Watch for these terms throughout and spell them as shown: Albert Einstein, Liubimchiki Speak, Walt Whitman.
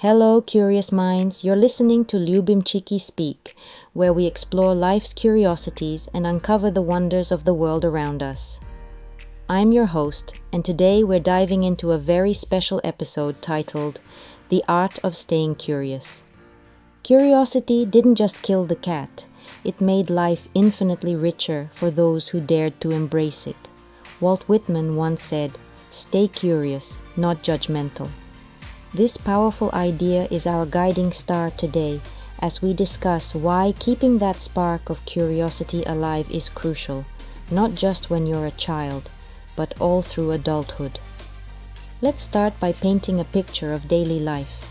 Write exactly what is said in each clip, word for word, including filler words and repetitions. Hello, curious minds. You're listening to Liubimchiki Speak, where we explore life's curiosities and uncover the wonders of the world around us. I'm your host, and today we're diving into a very special episode titled The Art of Staying Curious. Curiosity didn't just kill the cat. It made life infinitely richer for those who dared to embrace it. Walt Whitman once said, "Stay curious, not judgmental." This powerful idea is our guiding star today as we discuss why keeping that spark of curiosity alive is crucial, not just when you're a child, but all through adulthood. Let's start by painting a picture of daily life.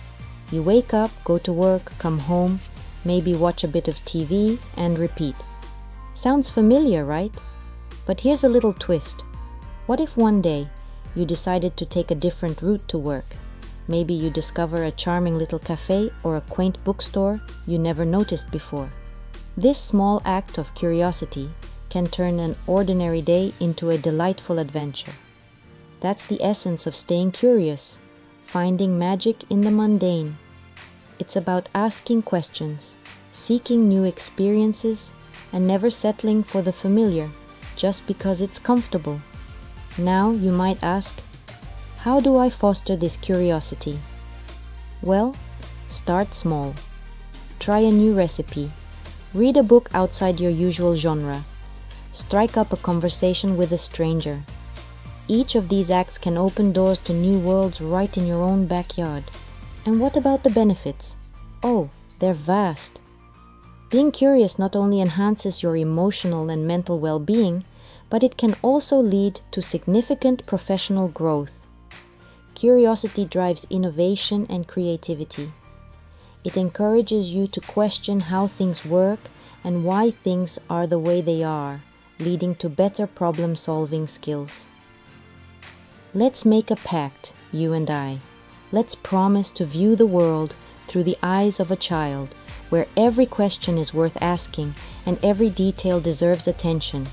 You wake up, go to work, come home, maybe watch a bit of T V, and repeat. Sounds familiar, right? But here's a little twist. What if one day you decided to take a different route to work? Maybe you discover a charming little cafe or a quaint bookstore you never noticed before. This small act of curiosity can turn an ordinary day into a delightful adventure. That's the essence of staying curious, finding magic in the mundane. It's about asking questions, seeking new experiences, and never settling for the familiar just because it's comfortable. Now you might ask, how do I foster this curiosity? Well, start small. Try a new recipe. Read a book outside your usual genre. Strike up a conversation with a stranger. Each of these acts can open doors to new worlds right in your own backyard. And what about the benefits? Oh, they're vast. Being curious not only enhances your emotional and mental well-being, but it can also lead to significant professional growth. Curiosity drives innovation and creativity. It encourages you to question how things work and why things are the way they are, leading to better problem-solving skills. Let's make a pact, you and I. Let's promise to view the world through the eyes of a child, where every question is worth asking and every detail deserves attention.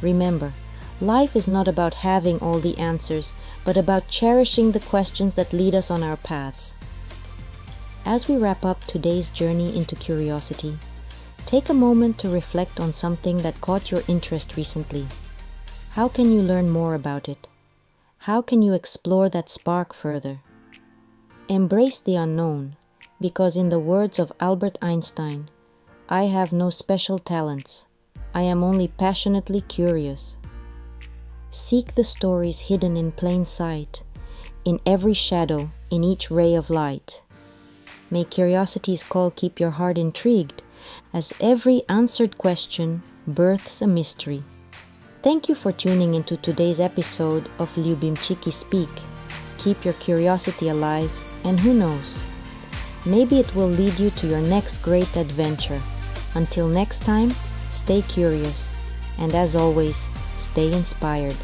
Remember, life is not about having all the answers, but about cherishing the questions that lead us on our paths. As we wrap up today's journey into curiosity, take a moment to reflect on something that caught your interest recently. How can you learn more about it? How can you explore that spark further? Embrace the unknown, because in the words of Albert Einstein, "I have no special talents. I am only passionately curious." Seek the stories hidden in plain sight, in every shadow, in each ray of light. May curiosity's call keep your heart intrigued, as every answered question births a mystery. Thank you for tuning into today's episode of Liubimchiki Speak. Keep your curiosity alive, and who knows? Maybe it will lead you to your next great adventure. Until next time, stay curious, and as always, stay inspired.